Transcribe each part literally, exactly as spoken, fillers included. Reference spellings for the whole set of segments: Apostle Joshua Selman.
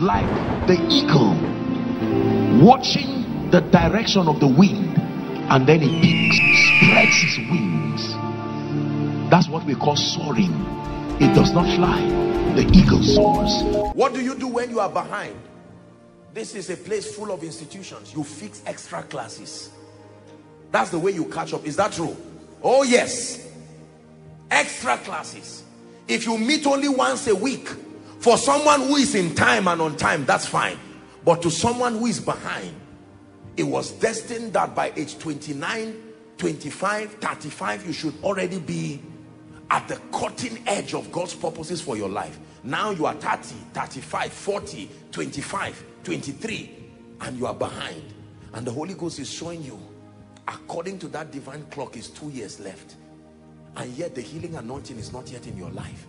like the eagle watching the direction of the wind, and then he peaks, spreads his wings. That's what we call soaring. It does not fly. The eagle soars. What do you do when you are behind? This is a place full of institutions. You fix extra classes. That's the way you catch up. Is that true? Oh yes. Extra classes. If you meet only once a week, for someone who is in time and on time, that's fine. But to someone who is behind, it was destined that by age twenty-nine, twenty-five, thirty-five, you should already be at the cutting edge of God's purposes for your life. Now you are thirty, thirty-five, forty, twenty-five, twenty-three, and you are behind. And the Holy Ghost is showing you, according to that divine clock, is two years left. And yet the healing anointing is not yet in your life.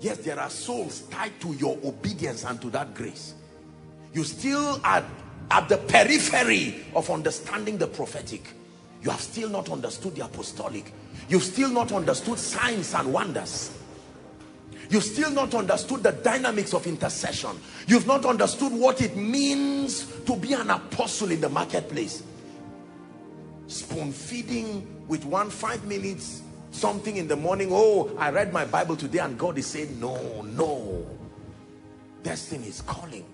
Yes, there are souls tied to your obedience and to that grace. You still are at the periphery of understanding the prophetic. You have still not understood the apostolic. You've still not understood signs and wonders. You've still not understood the dynamics of intercession. You've not understood what it means to be an apostle in the marketplace. Spoon feeding with one five minutes something in the morning. Oh, I read my Bible today, and God is saying, no, no. Destiny is calling.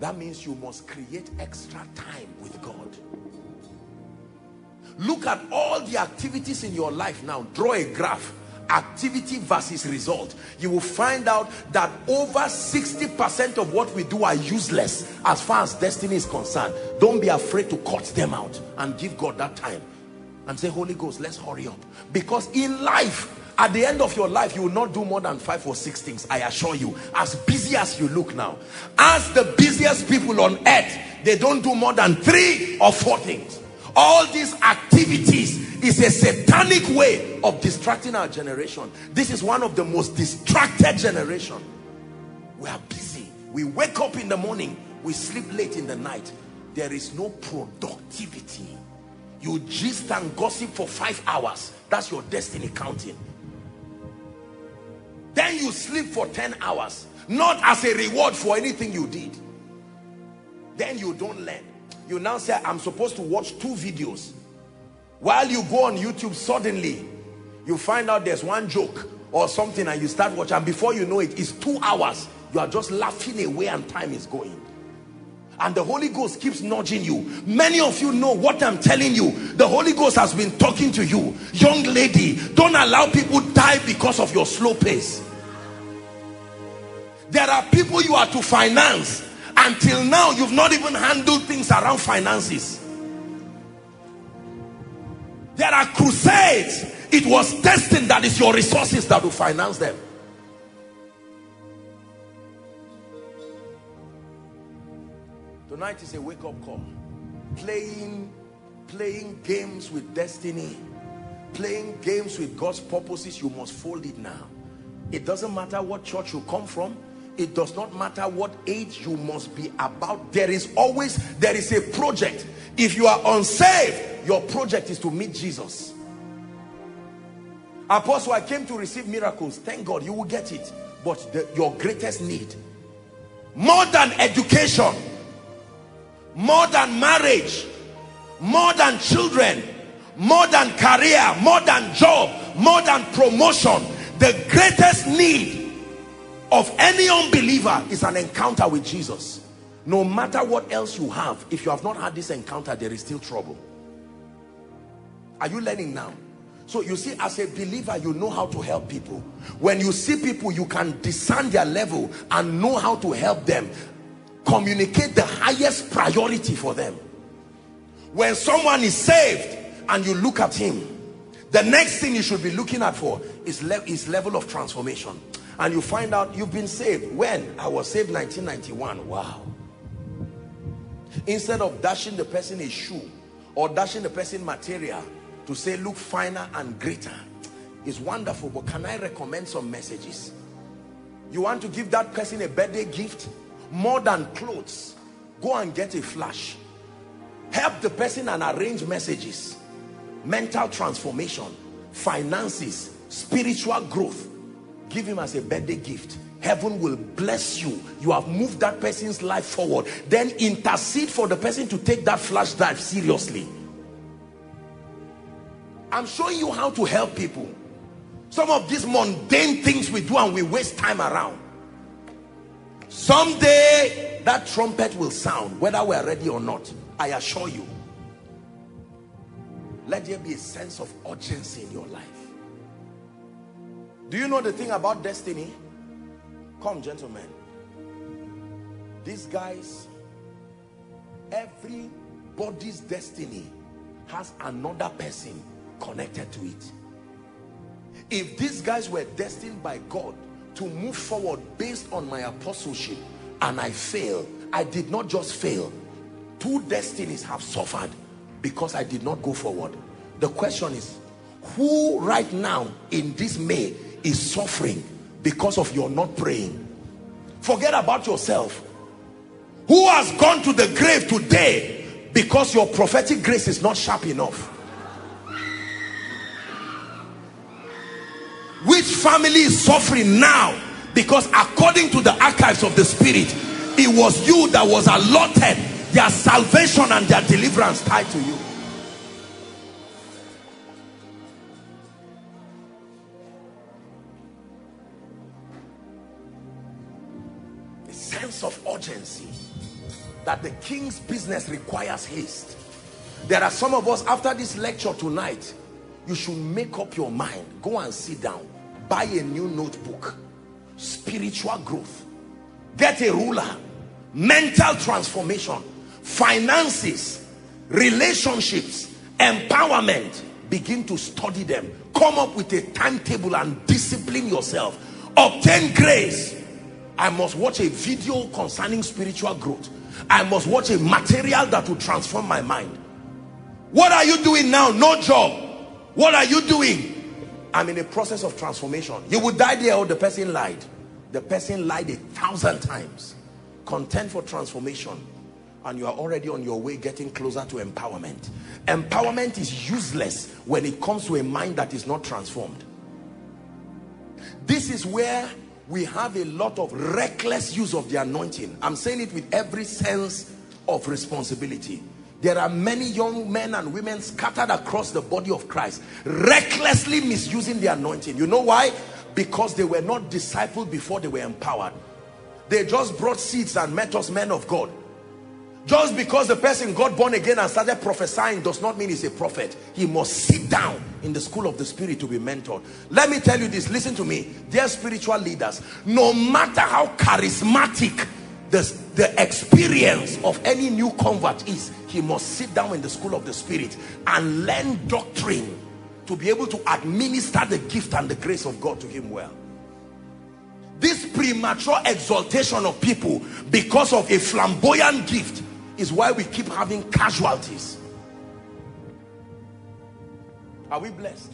That means you must create extra time with God. Look at all the activities in your life now. Draw a graph. Activity versus result. You will find out that over sixty percent of what we do are useless as far as destiny is concerned. Don't be afraid to cut them out and give God that time and say, Holy Ghost, let's hurry up. Because in life, at the end of your life, you will not do more than five or six things, I assure you. As busy as you look now, as the busiest people on earth, they don't do more than three or four things. All these activities is a satanic way of distracting our generation. This is one of the most distracted generation. We are busy. We wake up in the morning. We sleep late in the night. There is no productivity. You gist and gossip for five hours. That's your destiny counting. Then you sleep for ten hours. Not as a reward for anything you did. Then you don't learn. You now say, I'm supposed to watch two videos. While you go on YouTube, suddenly you find out there's one joke or something, and you start watching, and before you know it, it's two hours. You are just laughing away and time is going. And the Holy Ghost keeps nudging you. Many of you know what I'm telling you. The Holy Ghost has been talking to you. Young lady, don't allow people die because of your slow pace. There are people you are to finance. Until now, you've not even handled things around finances. There are crusades. It was destined that it's your resources that will finance them. Tonight is a wake-up call. Playing, playing games with destiny, playing games with God's purposes, you must fold it now. It doesn't matter what church you come from. It does not matter what age you must be about. There is always, there is a project. If you are unsaved, your project is to meet Jesus. Apostle, I came to receive miracles. Thank God, you will get it. But the, your greatest need, more than education, more than marriage, more than children, more than career, more than job, more than promotion, the greatest need of any unbeliever is an encounter with Jesus. No matter what else you have, if you have not had this encounter, there is still trouble. Are you learning now? So you see, as a believer, you know how to help people. When you see people, you can discern their level and know how to help them. Communicate the highest priority for them. When someone is saved and you look at him, the next thing you should be looking at for is le- his level of transformation. And you find out you've been saved. When? I was saved nineteen ninety-one. Wow. Instead of dashing the person a shoe or dashing the person material to say, look finer and greater. It's wonderful, but can I recommend some messages? You want to give that person a birthday gift? More than clothes, go and get a flash. Help the person and arrange messages. Mental transformation, finances, spiritual growth. Give him as a birthday gift. heaven will bless you. You have moved that person's life forward. Then intercede for the person to take that flash drive seriously. I'm showing you how to help people. Some of these mundane things we do and we waste time around. Someday that trumpet will sound, whether we're ready or not, I assure you. Let there be a sense of urgency in your life. Do you know the thing about destiny? Come, gentlemen. These guys, everybody's destiny has another person connected to it. If these guys were destined by God to move forward based on my apostleship and I failed, I did not just fail. Two destinies have suffered because I did not go forward. The question is, who right now in this May is suffering because of your not praying? Forget about yourself. Who has gone to the grave today because your prophetic grace is not sharp enough? Which family is suffering now because according to the archives of the Spirit, it was you that was allotted their salvation and their deliverance tied to you? A sense of urgency that the king's business requires haste. There are some of us, after this lecture tonight, you should make up your mind. Go and sit down, buy a new notebook. Spiritual growth, get a ruler, mental transformation, finances, relationships, empowerment. Begin to study them. Come up with a timetable and discipline yourself. Obtain grace. I must watch a video concerning spiritual growth. I must watch a material that will transform my mind. What are you doing now? No job. What are you doing? I'm in a process of transformation. You would die there. Oh, the person lied. The person lied a thousand times. Contend for transformation. And you are already on your way, getting closer to empowerment. Empowerment is useless when it comes to a mind that is not transformed. This is where we have a lot of reckless use of the anointing. I'm saying it with every sense of responsibility. There are many young men and women scattered across the body of Christ, recklessly misusing the anointing. You know why? Because they were not discipled before they were empowered. They just brought seeds and met us men of God. Just because the person got born again and started prophesying does not mean he's a prophet. He must sit down in the school of the Spirit to be mentored. Let me tell you this, listen to me. Dear spiritual leaders, no matter how charismatic the, the experience of any new convert is, he must sit down in the school of the Spirit and learn doctrine to be able to administer the gift and the grace of God to him well. This premature exaltation of people because of a flamboyant gift is why we keep having casualties. Are we blessed?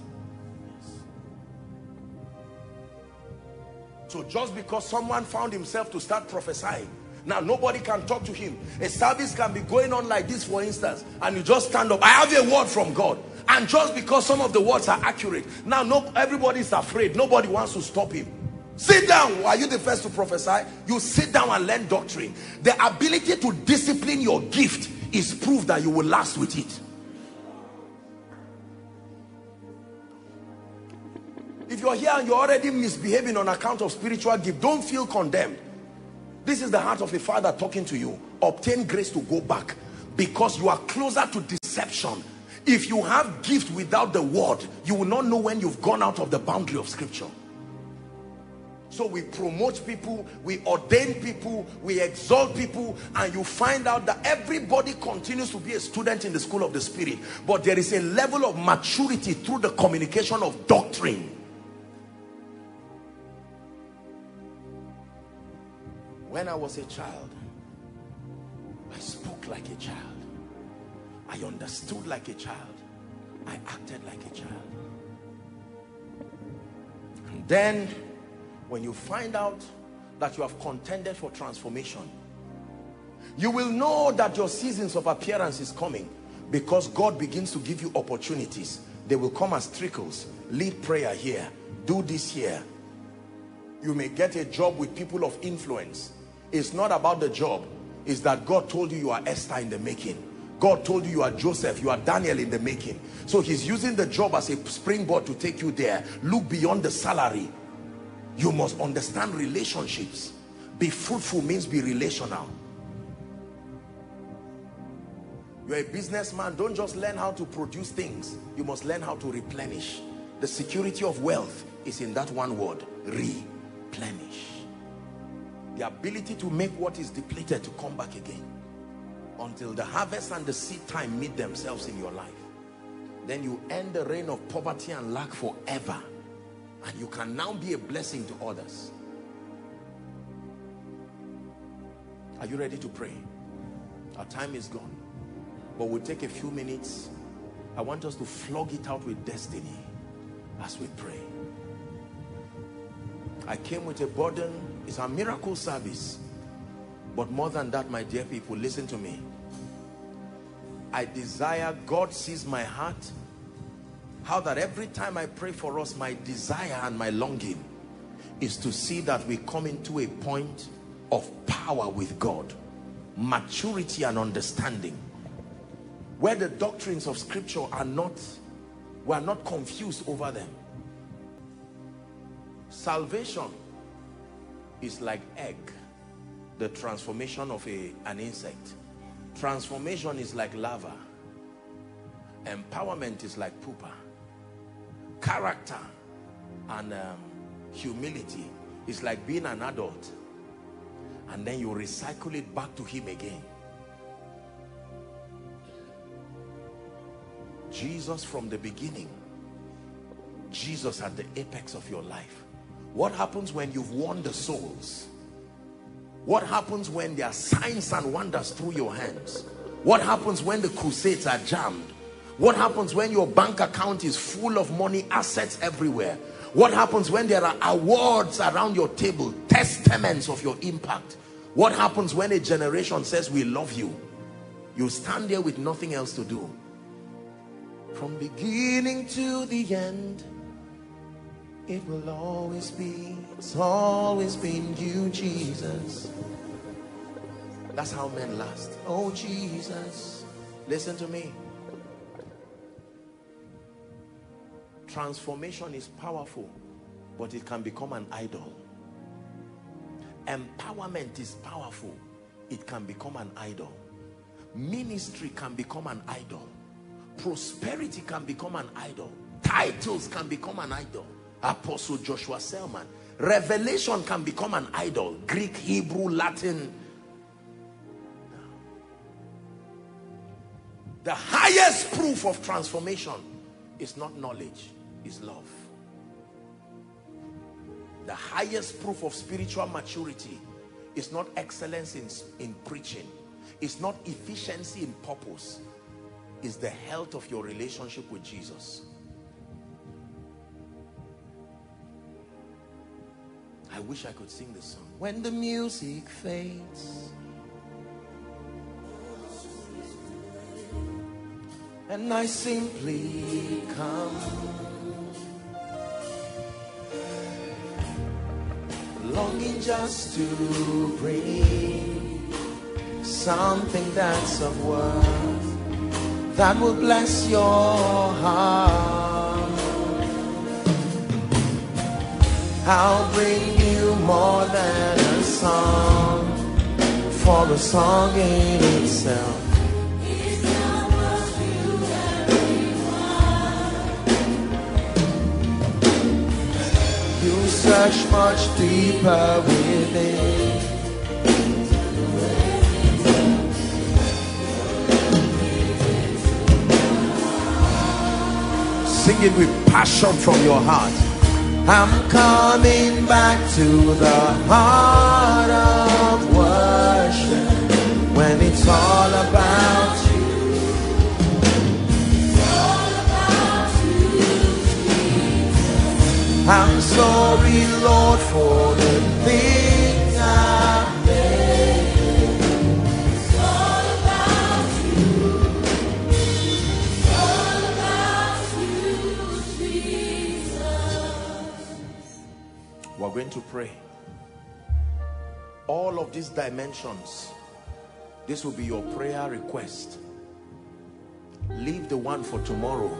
So just because someone found himself to start prophesying, now nobody can talk to him. A service can be going on like this, for instance, and you just stand up. I have a word from God. And just because some of the words are accurate, now no, everybody's afraid. Nobody wants to stop him. Sit down. Are you the first to prophesy? You sit down and learn doctrine. The ability to discipline your gift is proof that you will last with it. If you're here and you're already misbehaving on account of spiritual gift, don't feel condemned. This is the heart of a father talking to you. Obtain grace to go back because you are closer to deception. If you have gift without the word, you will not know when you've gone out of the boundary of scripture. So we promote people, we ordain people, we exalt people, and you find out that everybody continues to be a student in the school of the Spirit. But there is a level of maturity through the communication of doctrine. When I was a child, I spoke like a child. I understood like a child. I acted like a child. And then when you find out that you have contended for transformation, you will know that your seasons of appearance is coming because God begins to give you opportunities. They will come as trickles. Lead prayer here. Do this here. You may get a job with people of influence. It's not about the job. It's that God told you you are Esther in the making. God told you you are Joseph, you are Daniel in the making. So he's using the job as a springboard to take you there. Look beyond the salary. You must understand relationships. Be fruitful means be relational. You're a businessman. Don't just learn how to produce things. You must learn how to replenish. The security of wealth is in that one word, replenish. The ability to make what is depleted to come back again, until the harvest and the seed time meet themselves in your life. Then you end the reign of poverty and lack forever, and you can now be a blessing to others. Are you ready to pray? Our time is gone, but we'll take a few minutes. I want us to flog it out with destiny as we pray. I came with a burden. It's a miracle service. But more than that, my dear people, listen to me. I desire, God sees my heart, how that every time I pray for us, my desire and my longing is to see that we come into a point of power with God, maturity and understanding, where the doctrines of Scripture are not, we are not confused over them. Salvation is like egg, the transformation of a, an insect. Transformation is like lava. Empowerment is like pupa. Character and um, humility is like being an adult, and then you recycle it back to him again. Jesus from the beginning, Jesus at the apex of your life. What happens when you've won the souls? What happens when there are signs and wonders through your hands? What happens when the crusades are jammed? What happens when your bank account is full of money, assets everywhere? What happens when there are awards around your table, testaments of your impact? What happens when a generation says we love you? You stand there with nothing else to do. From beginning to the end, it will always be, it's always been you, Jesus. That's how men last. Oh, Jesus. Listen to me. Transformation is powerful, but it can become an idol. Empowerment is powerful. It can become an idol. Ministry can become an idol. Prosperity can become an idol. Titles can become an idol. Apostle Joshua Selman. Revelation can become an idol. Greek, Hebrew, Latin. No. The highest proof of transformation is not knowledge, is love. The highest proof of spiritual maturity is not excellence in, in preaching. It's not efficiency in purpose. It's the health of your relationship with Jesus. I wish I could sing this song. When the music fades and I simply come, longing just to bring something that's of worth that will bless your heart. I'll bring you more than a song, for the song in itself is not worth you everyone. You search much deeper within. Sing it with passion from your heart. I'm coming back to the heart of worship when it's all about you. It's all about you, Jesus. I'm sorry, Lord, for the things I've made. It's all about you. It's all about you, Jesus. We're going to pray. pray. All of these dimensions, this will be your prayer request. Leave the one for tomorrow.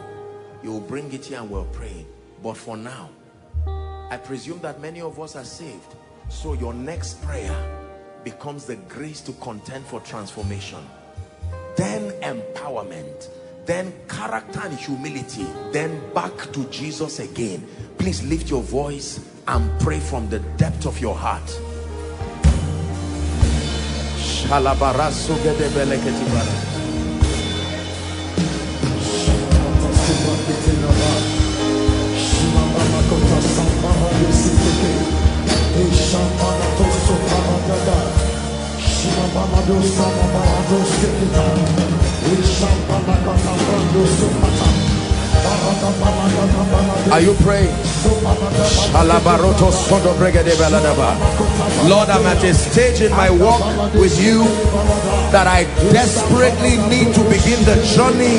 You'll bring it here and we'll pray. But for now, I presume that many of us are saved. So your next prayer becomes the grace to contend for transformation. Then empowerment. Then character and humility. Then back to Jesus again. Please lift your voice and pray from the depth of your heart. Are you praying? Lord, I'm at a stage in my walk with you that I desperately need to begin the journey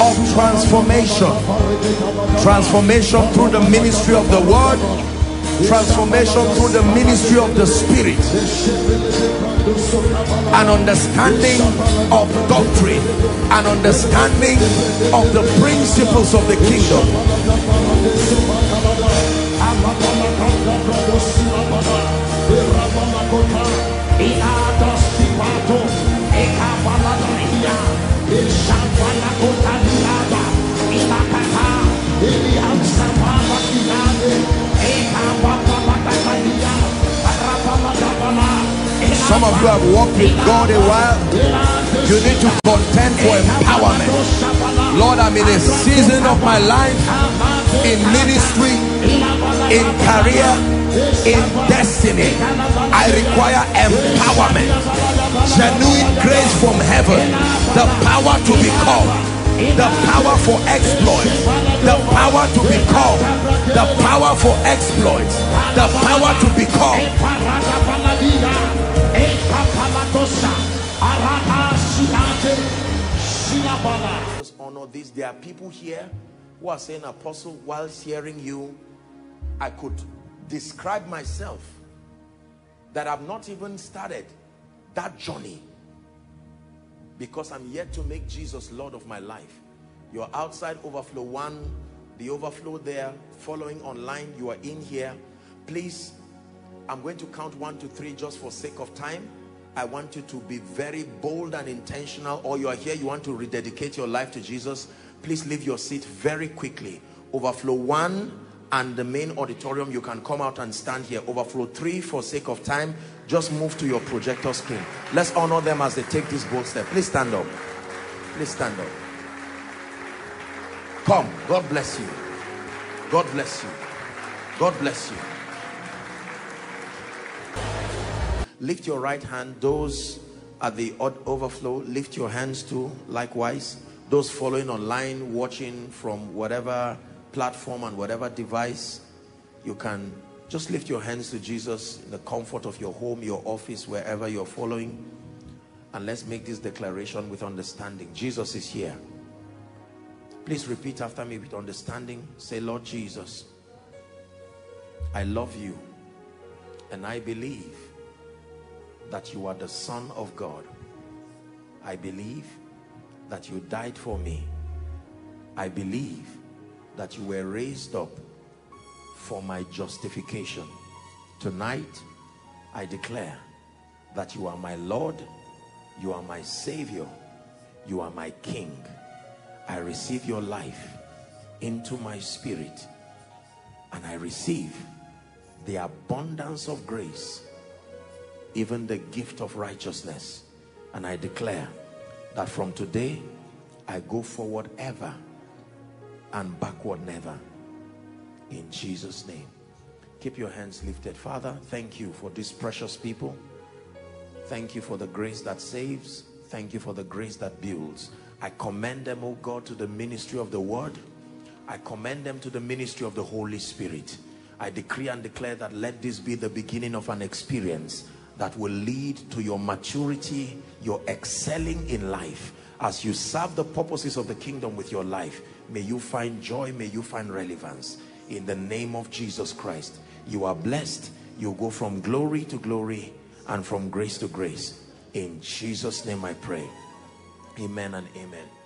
of transformation. Transformation through the ministry of the word, transformation through the ministry of the spirit, an understanding of doctrine, an understanding of the principles of the kingdom. Some of you have walked with God a while. You need to contend for empowerment. Lord, I'm in a season of my life, in ministry, in career, in destiny. I require empowerment. Genuine grace from heaven. The power to be called. The power for exploits. The power to be called. The power for exploits. The power to be called. Just honor this. There are people here who are saying, Apostle, whilst hearing you, I could describe myself that I've not even started that journey because I'm yet to make Jesus Lord of my life. You're outside Overflow One, the overflow there, following online, you are in here. Please, I'm going to count one to three just for sake of time. I want you to be very bold and intentional, or you are here, you want to rededicate your life to Jesus. Please leave your seat very quickly. Overflow one and the main auditorium, you can come out and stand here. Overflow three, for sake of time, just move to your projector screen. Let's honor them as they take this bold step. Please stand up. Please stand up. Come. God bless you. God bless you. God bless you. Lift your right hand. Those at the overflow, lift your hands too. Likewise, those following online, watching from whatever platform and whatever device, you can just lift your hands to Jesus in the comfort of your home, your office, wherever you're following. And let's make this declaration with understanding. Jesus is here. Please repeat after me with understanding. Say, Lord Jesus, I love you and I believe that you are the Son of God. I believe that you died for me. I believe that you were raised up for my justification. Tonight, I declare that you are my Lord, you are my Savior, you are my King. I receive your life into my spirit, and I receive the abundance of grace, even the gift of righteousness. And I declare that from today I go forward ever and backward never, in Jesus' name. Keep your hands lifted. Father, thank you for these precious people. Thank you for the grace that saves. Thank you for the grace that builds. I commend them, oh God, to the ministry of the word. I commend them to the ministry of the Holy Spirit. I decree and declare that let this be the beginning of an experience that will lead to your maturity, your excelling in life. As you serve the purposes of the kingdom with your life, may you find joy, may you find relevance. In the name of Jesus Christ, you are blessed, you go from glory to glory and from grace to grace. In Jesus' name I pray. Amen and amen.